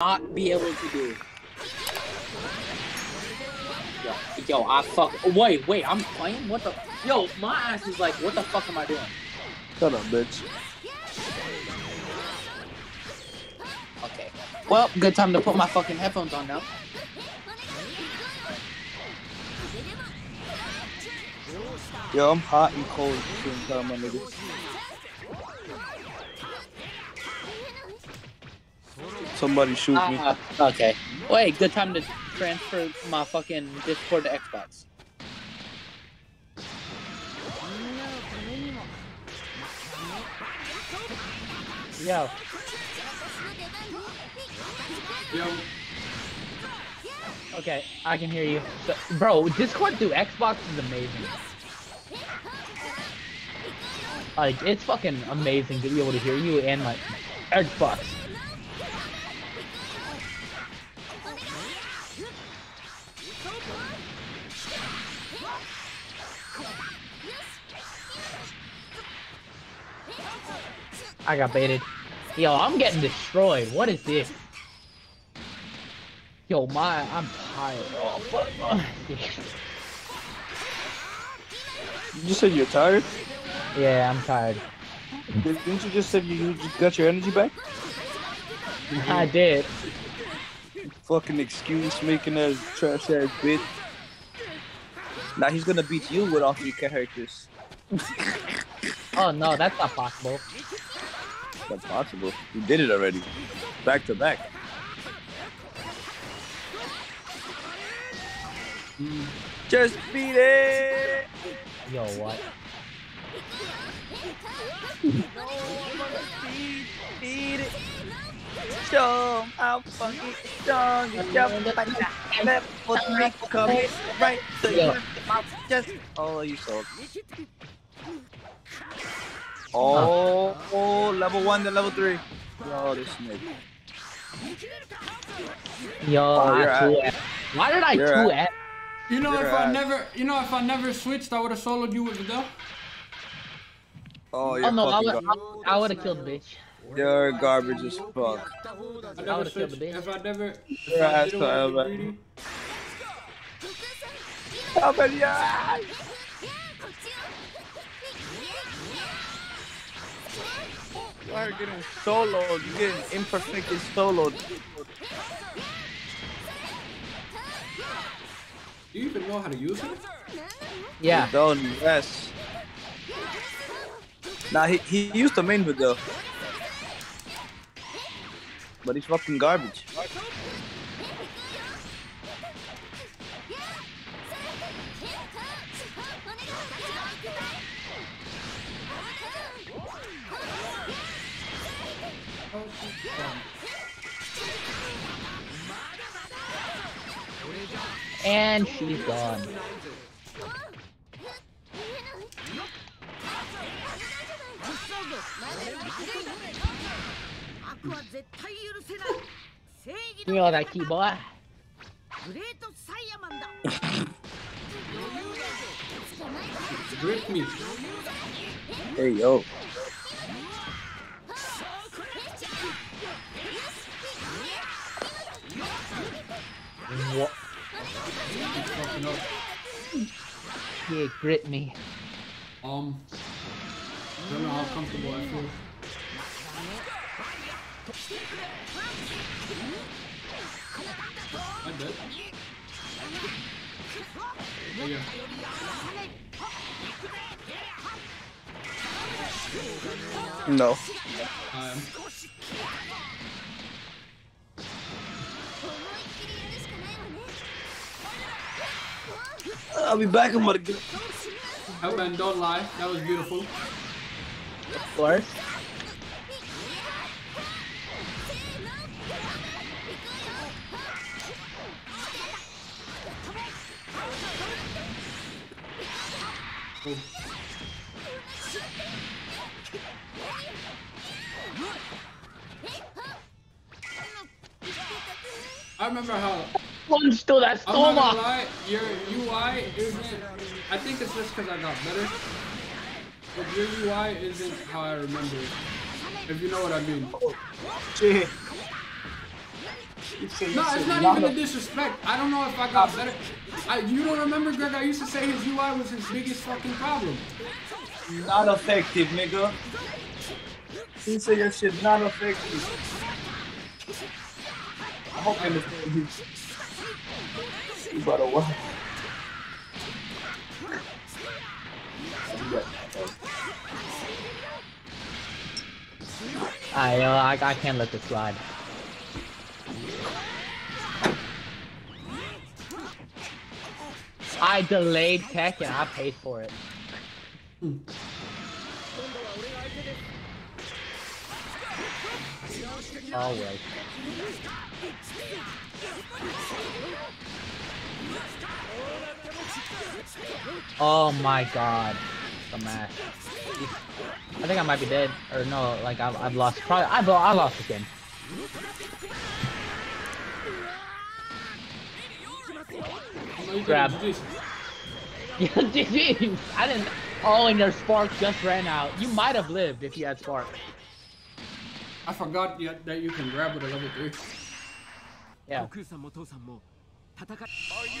not be able to do. Yo, I fuck. Wait, I'm playing? What the? Yo, my ass is like, what the fuck am I doing? Shut up, bitch. Okay. Well, good time to put my fucking headphones on now. Yo, I'm hot and cold at the same time, my nigga. Somebody shoot me. Okay. Wait, good time to transfer my fucking Discord to Xbox. Yo. Yo. Okay, I can hear you. Bro, Discord through Xbox is amazing. Like, it's fucking amazing to be able to hear you and my Xbox. I got baited. Yo, I'm getting destroyed. What is this? Yo, I'm tired. Oh, fuck. You said you're tired? Yeah, I'm tired. Didn't you just say you just got your energy back? I did. Fucking excuse making a trash ass bitch. Now he's gonna beat you with all three characters. Oh no, that's not possible. That's possible. You did it already. Back to back. Just beat it! Yo, what? No, I'm gonna beat it. Show 'em how funky strong you jump. Left foot coming right to your mouth. Just all you sold. Oh, level 1 to level 3. Yo, this nigga. Yo, why did I 2F? You know, if I never switched, I would have soloed you with the dub. Oh, you're I would have killed the bitch. You're garbage as fuck. I would have killed the bitch. If I never... Your ass forever. Open your eyes! You are getting soloed. You're getting imperfectly soloed. Do you even know how to use it? Yeah. You don't, yes. Nah, he used the main video. But he's fucking garbage. And she's gone. You know that keyboard? Grip me. Hey yo. What? Yeah, grip me. I don't know how comfortable I feel. I bet. There you go. No. I'll be back in what. Oh man, don't lie. That was beautiful. Of course. Oh. I remember how. Plunged to that stomach. I'm not gonna lie, your UI isn't. I think it's just because I got better. But your UI isn't how I remember it. If you know what I mean. Oh, shit. No, it's not even a disrespect. I don't know if I got better. You don't remember, Greg? I used to say his UI was his biggest fucking problem. Not effective, nigga. He said your shit not effective. I hope I understand you. You better watch. I can't let this slide. I delayed tech and I paid for it. Always. Oh my god. The match. I think I might be dead. Or no, like I've lost. Probably I lost again. Grab. GG. I didn't. Oh, and your spark just ran out. You might have lived if you had spark. I forgot that you can grab with a level 3. Yeah.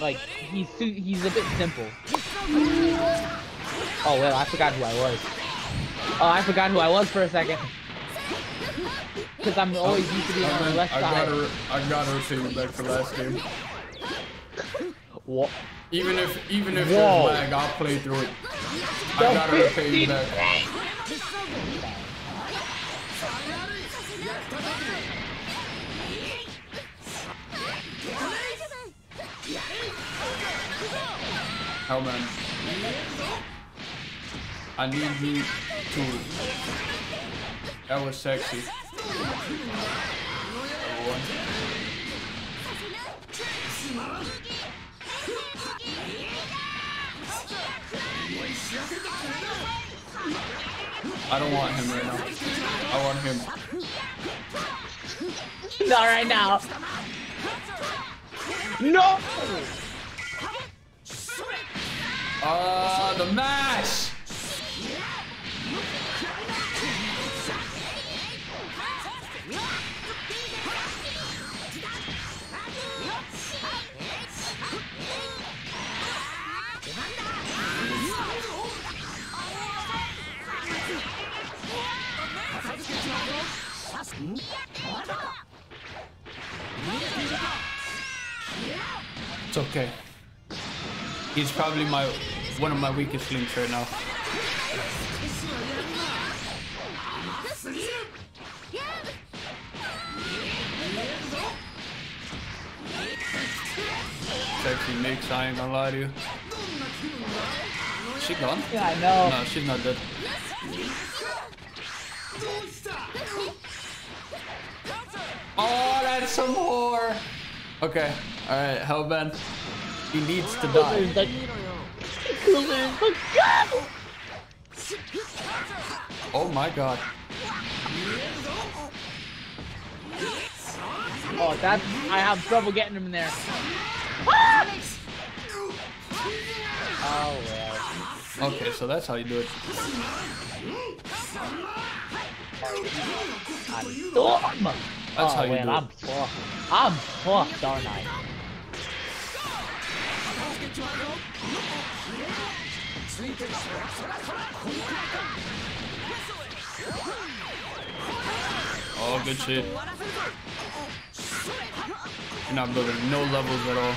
Like, he's a bit simple. Oh, well, I forgot who I was. Oh, I forgot who I was for a second. Because I'm always used to being on the left side. I gotta receive back for last game. What? Even if there's lag, I'll play through it. I gotta receive back. Hell, man. I need you to... That was sexy. I don't want him right now. I want him. Not right now. No! The mash! It's okay. He's probably one of my weakest links right now. Sexy mix, I ain't gonna lie to you. She gone? Yeah, I know. No, she's not dead. Oh, that's some whore! Okay, alright, Hellbent. He needs to die. Oh my god. Oh, that's... I have trouble getting him in there. Ah! Oh, well. Okay, so that's how you do it. That's how you do it. I'm fucked. I'm fucked, aren't I? Oh, good shit. You're not building no levels at all.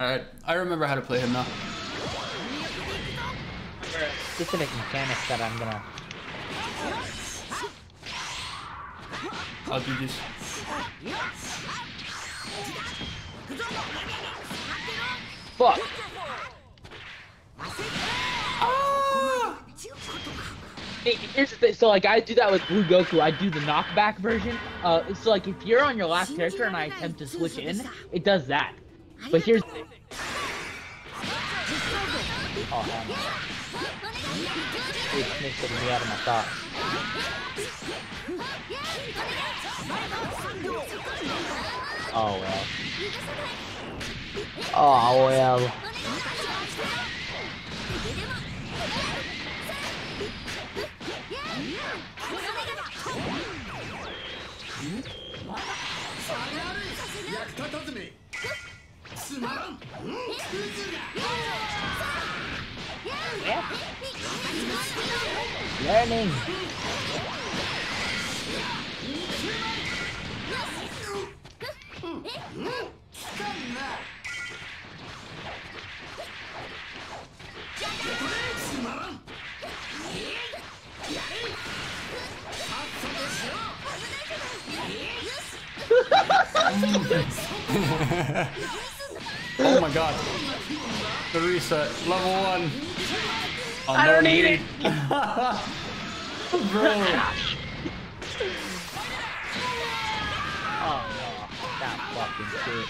Alright, I remember how to play him now. Specific mechanics that I'm gonna... I'll do this. Fuck! Ah! Here's the thing, so like I do that with Blue Goku, I do the knockback version. So like if you're on your last character and I attempt to switch in, it does that. But here's the thing. Oh, hell no. It makes it me out of my thoughts. Oh well. Oh well. Learning. Oh my god. The reset. Level 1. Oh, I don't need it. Bro. Oh no. That fucking shit.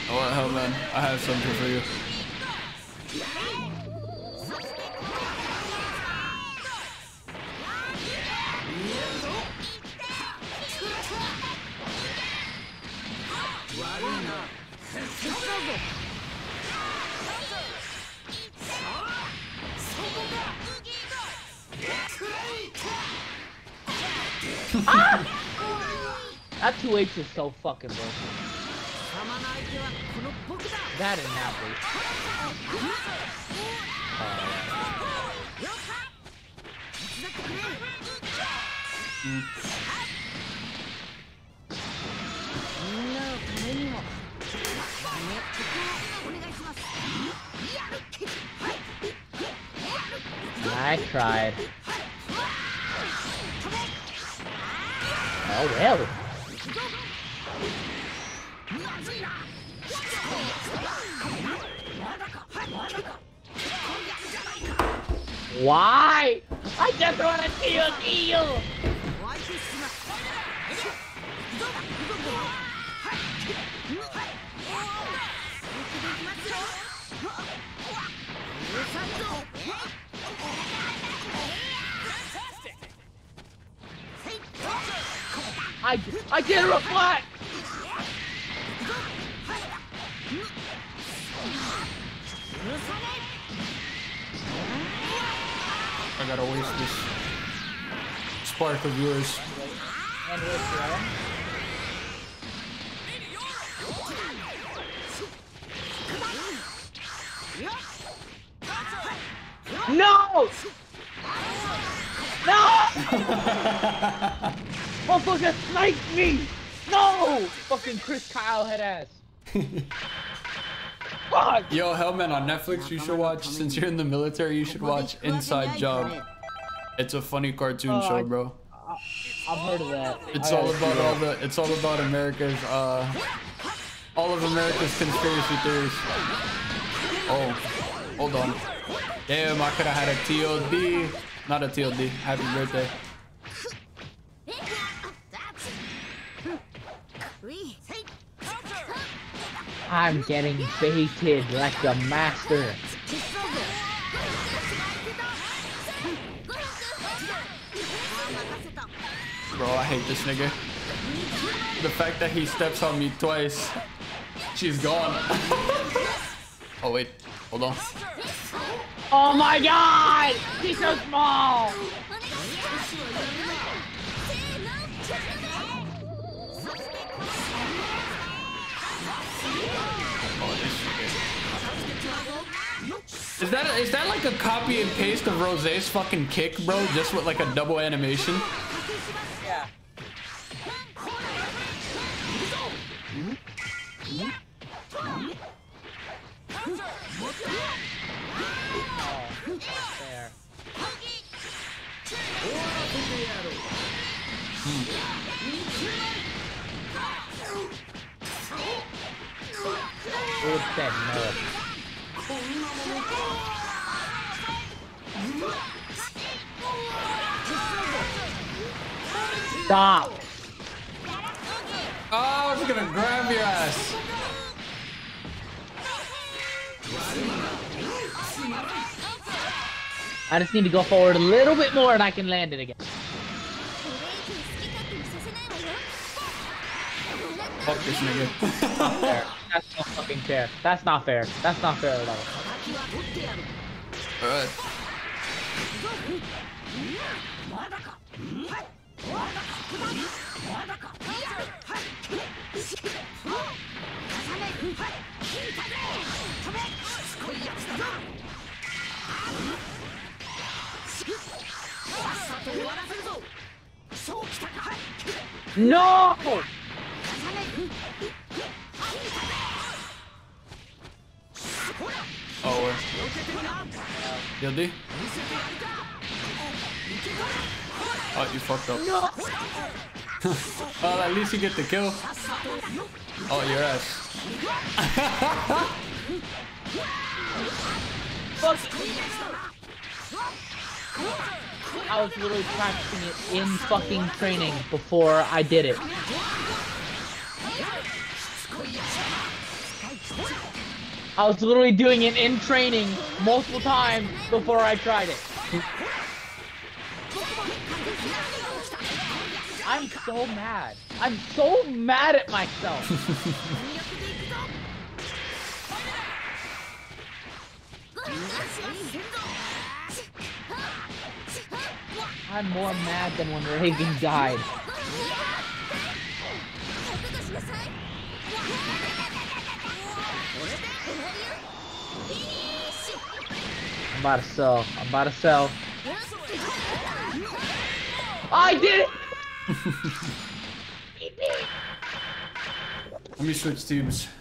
Oh what the hell, man. I have something for you. Ah! That 2H is so fucking broken. That didn't happen. I tried. Oh well. Why? I just want to see a deal. I did a reflect! I gotta waste this spark of yours. No! No! Motherfucker sniped me! No! Fucking Chris Kyle head ass. Fuck! Yo, Hellman, on Netflix, you should watch, since you're in the military, you should watch Inside Job. It's a funny cartoon show, bro. I've heard of that. It's all about it's all about America's, all of America's conspiracy theories. Oh, hold on. Damn, I could've had a TLD. Not a TLD. Happy birthday. I'm getting baited like a master. Bro, I hate this nigga. The fact that he steps on me twice. She's gone. Oh wait, hold on. Oh my god! She's so small! Is that like a copy and paste of Rosé's fucking kick, bro? Just with like a double animation? Yeah. What's that nerd? Stop! Oh, I was gonna grab your ass. I just need to go forward a little bit more and I can land it again. Fuck this nigga. Not fair. That's not fucking fair. That's not fair. That's not fair at all. Alright. No! Oh, you'll do? Oh, you fucked up. No. Well, at least you get the kill. Oh, your ass. Fuck. I was literally practicing it in fucking training before I did it. I was literally doing it in training multiple times before I tried it. I'm so mad. I'm so mad at myself. I'm more mad than when Reagan died. I'm about to sell. I'm about to sell. I did it! Let me switch teams.